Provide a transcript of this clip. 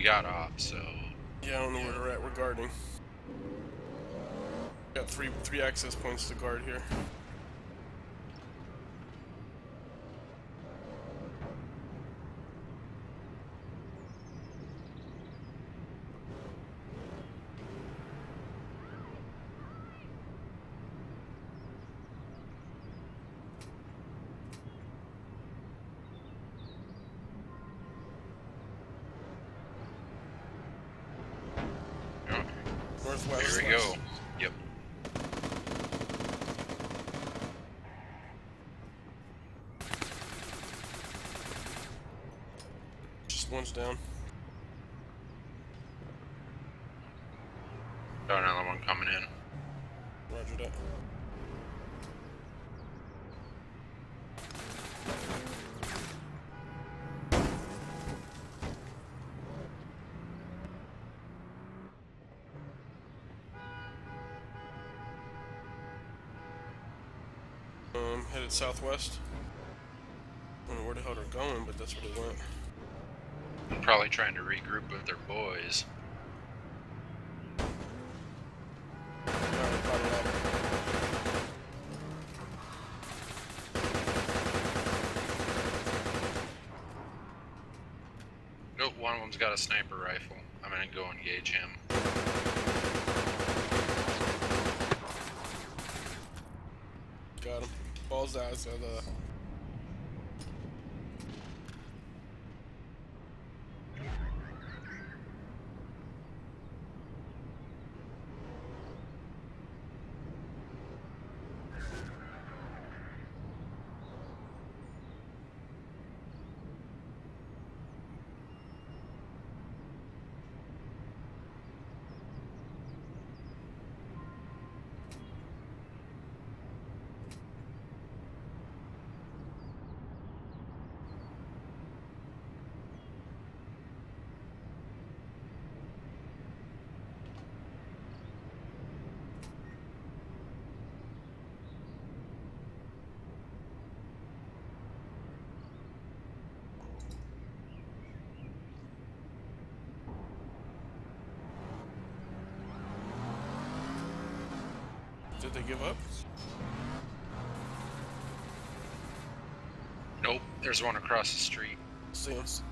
we got ops, so... Yeah, I don't know where we're at. We're guarding. Got three access points to guard here. Northwest. Here we go. Yep. Just one's down. Got another one coming in. Roger that. Headed southwest. I don't know where the hell they're going, but that's where they went. They're probably trying to regroup with their boys. Nope, one of them's got a sniper rifle. I'm gonna go engage him. Got him. Balls out, so did they give up? Nope, there's one across the street. See us.